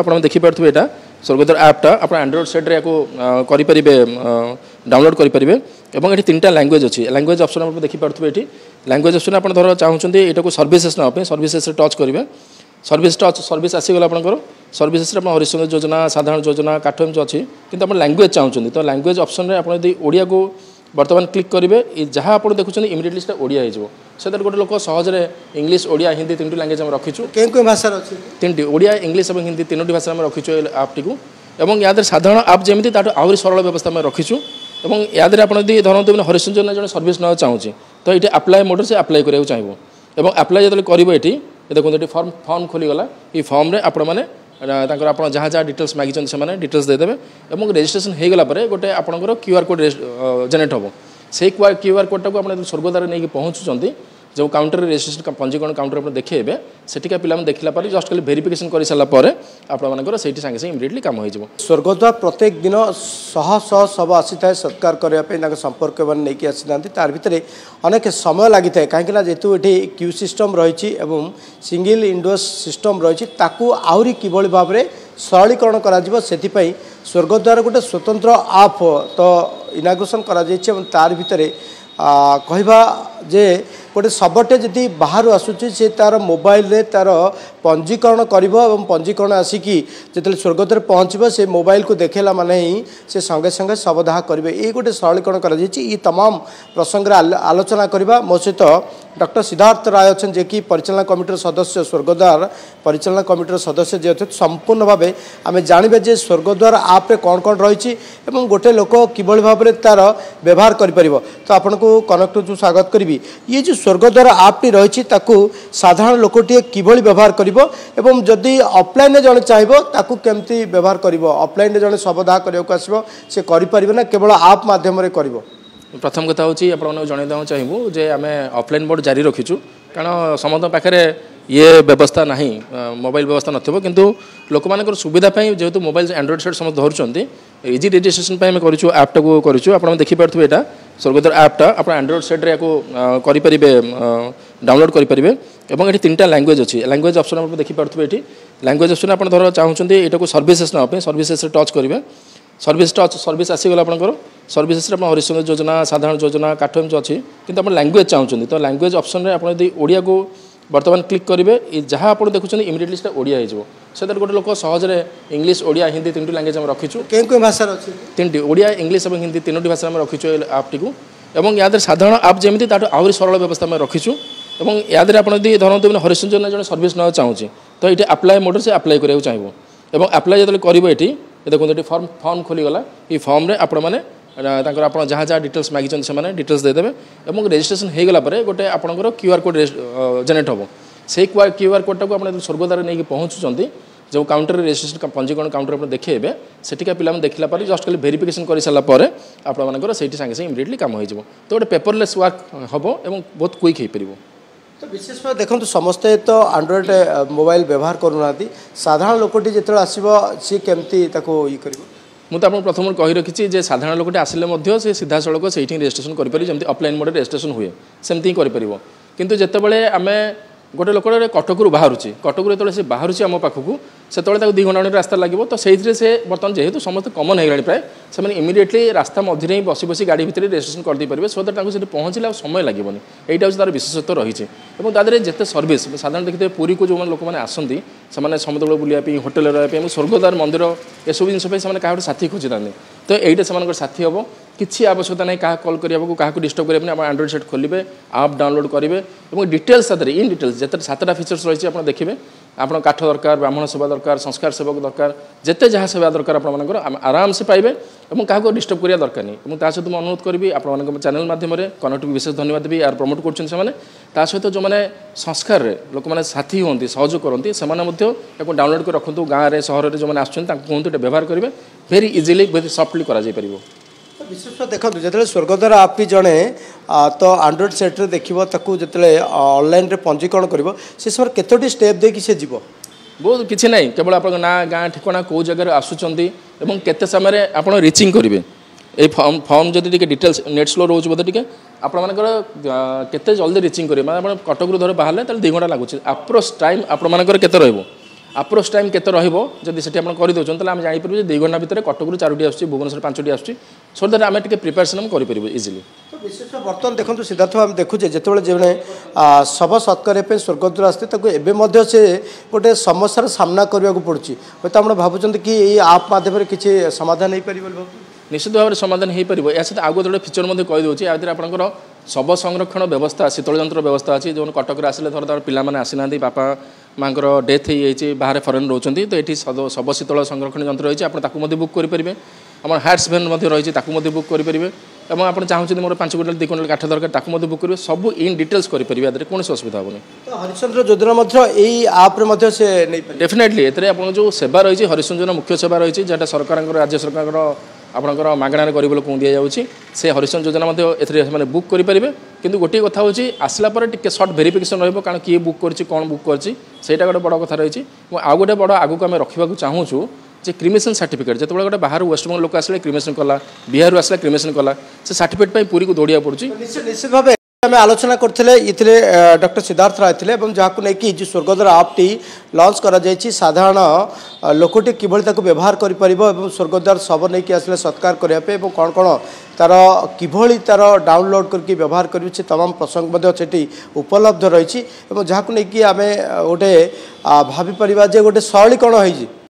आप देखिपे यहाँ स्वर्गद्वार एप्टा आप एंड्रॉइड सेट्रे करेंगे डाउनलोड करेंगे और ये 3टा लैंग्वेज अच्छी लैंग्वेज ऑप्शन आप देखिपे ये लैंग्वेज ऑप्शन आप चाहूँ यहाँ को सर्विसेस नापी सर्विसेस टच करेंगे सर्विस टच सर्विस आसीगला आपर सर्विसेस हरिश्चंद्र योजना साधारण योजना काठ अच्छी किंतु आप लैंग्वेज चाहूँ तो लैंग्वेज ऑप्शन में आपड़ी ओडिया को बर्तमान क्लिक करेंगे जहाँ आप देखुं इमिडिएटली से ओडिया हो सो गोटे लोक सहजे इंग्लिश ओडिया हिंदी 3टी लैंग्वेज आम रखीचु के भाषा अच्छे 3टी ओडिया इंग्लिश और हिंदी 3टी भाषा आम रखीचु एप्टी और याद साधारण आप जमी ताठू सरल व्यवस्था में रखीचु और याद आपड़ी धरती हरिश्चंद्र योजना जो सर्विस ना चाहूँगी तो ये आप्लाए मोड से आप्लाय करा चाहिए और आप्लाय जो करेंगे ये देखो ये फर्म खोलीगला ये फर्म्रे आपने जहाँ जहाँ डिटेल्स मागिछन से डिटेल्स देदेवे और रेजिस्ट्रेशन हो गला परे गोटे आपंकर क्यूआर कोड जनरेट हम से क्यूआर कोड टाक आप स्वर्गद्वार नहीं पहुँचुँच जो काउंटर रेजिस्ट्रेशन पंजीकरण काउंटर आप देखेबे सेठिका पिलाम देखला पर जस्ट खाली वेरिफिकेशन कर सारा पर आपमर से सांगे सांगे इमिडिएटली काम हो स्वर्गद्वार प्रत्येक दिन शह शह शव आसी था सत्कार करने संपर्क मैंने नहीं आसी तार भितर अनेक समय लगी था कहीं जेतु ये क्यू सिस्टम रही सिंगल विंडो सिस्टम रही आहरी कि भाव में सरलीकरण कर स्वर्गद्वार गोटे स्वतंत्र आप तो इनाग्रेसन कर भितर कहवा जे गोटे शबटे जी बाहर आसूची से तार मोबाइल रे तार पंजीकरण करिबो एवं पंजीकरण आसिकी जेतले स्वर्गद्वार पहुँचबो से मोबाइल को देखेला माने ही से संगे संगे शवदाह करेंगे ये गोटे सरलीकरण कर तमाम प्रसंग आलोचना करवा मो सहित डॉक्टर सिद्धार्थ राय अच्छा जे कि परिचालना कमिटीर सदस्य स्वर्गद्वार परिचालना कमिटीर सदस्य जे अथवा संपूर्ण भाव आम जाना जे स्वर्गद्वार आप्रे कौन कौन रही गोटे लोक किभली भाव में तार व्यवहार कर तो आपको कनेक्ट जो स्वागत करी ये जो स्वर्गद्वार आप्टी रही साधारण लोकटे किभली व्यवहार करिबो एवं जदि ऑफलाइन जन चाहिबो ताकू केमती व्यवहार करिबो ऑफलाइन जन शवदाह करने आसो से करें ना केवल आप माध्यम रे करिबो प्रथम कथा होची आपण जन चाहिबो जे आम ऑफलाइन बोर्ड जारी रखीचु कारण समस्त पाखे ये व्यवस्था ना मोबाइल व्यवस्था नथिबो किंतु लोक मानकर सुविधा पई जेतु मोबाइल एंड्रॉइड सेट समस्त धरुचंती इजी रजिस्ट्रेशन पे करूँ एप्टा को करूँ आप देखिपे यहाँ स्वर्गद्वार एप्टा आप एंड्रॉइड सेट्रे करेंगे डाउनलोड करेंगे और ये 3टा लैंग्वेज अच्छी लैंग्वेज ऑप्शन आप देखिपे ये लैंग्वेज ऑप्शन आप चाहूँ यहाँ को सर्विसेस नापी सर्विसेस टच करेंगे सर्विस टच सर्विस आसीगला आपर सर्विसेस हरिश्चंद्र योजना साधारण योजना काठ अच्छी किंतु आप लैंग्वेज चाहूँ तो लैंग्वेज ऑप्शन में आपड़ी ओडिया को बर्तमान क्लिक करेंगे जहाँ आप देखुं इमिडिएटली से ओडिया हो सो गोटे लोक सहजे इंग्लिश ओडिया हिंदी 3टी लैंग्वेज आम रखीचु के भाषा अच्छे 3टी ओडिया इंग्लिश और हिंदी 3टी भाषा आम रखीचु एप्टी और याद साधारण आप जमी ताठू सरल व्यवस्था में रखीचु और याद आपड़ी धरती हरिश्चंद्र योजना जो सर्विस ना चाहूँगी तो ये आप्लाए मोड से आप्लाय करा चाहिए और आप्लाय जो करेंगे ये देखो ये फर्म खोलीगला ये फर्म्रे आपने जहाँ जहाँ डिटेल्स मागिछन से डिटेल्स देदेवे और रेजिस्ट्रेशन हो गला परे गोटे आपंकर क्यूआर कोड जनरेट हम से क्यूआर कोड टाक आप स्वर्गद्वार नहीं पहुँचुँच जो काउंटर रेजिस्ट्रेशन पंजीकरण काउंटर आप देखेबे सेठिका पिलाम देखला पर जस्ट खाली वेरिफिकेशन कर सारा पर आपमर से सांगे सांगे इमिडिएटली काम हो तो गोटे पेपरलेस वर्क हम और बहुत क्विक हो पार तो विशेषकर देखो समस्ते तो एंड्रॉइड मोबाइल व्यवहार करूना साधारण लोकटी जो आसो सी केमती ई कर मुझे आपको प्रथम कही रखी साधारण लोकटे आसिले से सीधा सड़क से रेजिस्ट्रेशन करेंगे ऑफलाइन मोड रेजिस्ट्रेशन हुए सेमती करें कितु जितेबाला आम गोटे लोकटे कटकू बाहरुचे कटकू जो से बाहर आम पाखक से 2 घंटा रास्ता लगे तो से बर्तमान जेहेतु समस्त कमन हो गई प्राय से इमिडिएटली रास्ता मध्य बसी बसी गाड़ी भितर रेजिस्ट्रेशन करदे पारे सो दैट से पहुँचले आ समय लगे यहाँ तार विशेषत्व रही है जिते सर्विस साधारण देखते पुरी को जो लोक आसती से समुद्र बुलाई होटेल रहा स्वर्गद्वार मंदिर ए सब जिन क्या साथी खोजी था तो यही साथी हम किसी आवश्यकता नहीं क्या कल करने क्या डिस्टर्ब करेंगे एंड्रॉइड सेट खोलेंगे आप डाउनलोड करेंगे और डिटेल्स इन डिटेल्स जितने 7टा फीचर्स रही है आप देखिए आपन काठ दरकार ब्राह्मण सेवा दरकार संस्कार सेवक दरकार जिते जहाँ सेवा दरकार आप आराम से पाइबे और क्या डिस्टर्ब करिया दरकार नहीं सहित मुझे अनुरोध करी आप चैनल माध्यम कनेक्ट को विशेष धन्यवाद देवी यार प्रमोट करा सहित जो मैंने संस्कार रे लोक मैंने साथी होती सहयोग करती से डाउनलोड कर रखु गाँव में सहर में जो मैंने आसुँच व्यवहार करेंगे वेरी इजिली वेरी सफ्टली कर विशेषकर देखो जो स्वर्गद्वार आप भी जड़े तो एंड्रॉइड सेट्रे देखो ताकू जिते ऑनलाइन रे पंजीकरण कर समय केतोटी स्टेप देखिए सी जीव बहुत किसी ना केवल आप ना गाँ ठिकाना कौ जगार आसुँच केते समय आप रिचिंग करेंगे ये फर्म जो डिटेल्स नेट स्लो रोज बोध टी आपत जल्दी रिचिंग करेंगे मैं आप कटकू धर बाहर 2 घंटा लगुच आप्रोच टाइम आपत अप्रोच टाइम केत रही से आप करदे आम जापर दु घंटा भितर कटक चारोटी आस भुवनेश्वर पांचटी आसो दैट आम प्रिपेरेसन करूँ इजिली। विशेष बर्तमान देखो सिद्धार्थ बाबू देखुचे जो जड़े शव सत्कार स्वर्गद्वार आसते से गोटे समस्या सामना करने को पड़ी हम तो आप भावुं कि आप माध्यम से किसी समाधान हो पार निश्चित भाव में समाधान हो पार। या सहित आगे गोटे फीचर मैं कहीदे या आपंकर शव संरक्षण व्यवस्था शीतल जंत्र व्यवस्था अच्छी जो कटक आसे धर तरह पाने आसना बापा माँ को डेथ हो बाहर फरेन रोचे तो ये शव शीतल संरक्षण जंत्र रही है आपको बुक करेंगे आम हार्स भेन रही है बुक करेंगे और आप चाहते मोर 5 क्विंटाल 2 क्विंटाल काठ दरकार बुक करेंगे सब इन डिटेल्स करेंगे कौन असुविधा होनी। तो हरिश्चंद्र योजना यही आप्रे से डेफिनेटली जो सेवा रही है हरिश्चंद्र मुख्य सेवा रही है जहाँ सरकार राज्य सरकार आपंकर मगणार गरीब लोक दी जाऊँगी से हरिश्चंद्र योजना ए बुक करेंगे कि गोटे कथ हो आसलापर टी सर्ट भेरिफिकेसन रोक कारण किए बुक करा गोटे बड़ कथ रही है। आउ गोटे बड़ आगक आम रखा चाहूँ जे क्रिमेसन सर्टिफिकेट जो गोटे बाहर वेस्टबंग लोक आसले क्रिमेसन कला बिहार आसला क्रिमेसन कला से सर्टिफिकेट पर पूरी को दौड़िया पड़ी। निश्चित भाव में आलोचना करते ये डॉक्टर सिद्धार्थ राय थे जहाँ नहीं कि स्वर्गद्वार आपटी लॉन्च कर साधारण लोकटी कि व्यवहार कर स्वर्गद्वार शव नहीं कि आसले सत्कार करने कौन कौन तार किभली तार डाउनलोड करके व्यवहार कर तमाम प्रसंग से उपलब्ध रही जहाँ को नहीं कि आम गोटे भापे गोटे शैलीकरण हो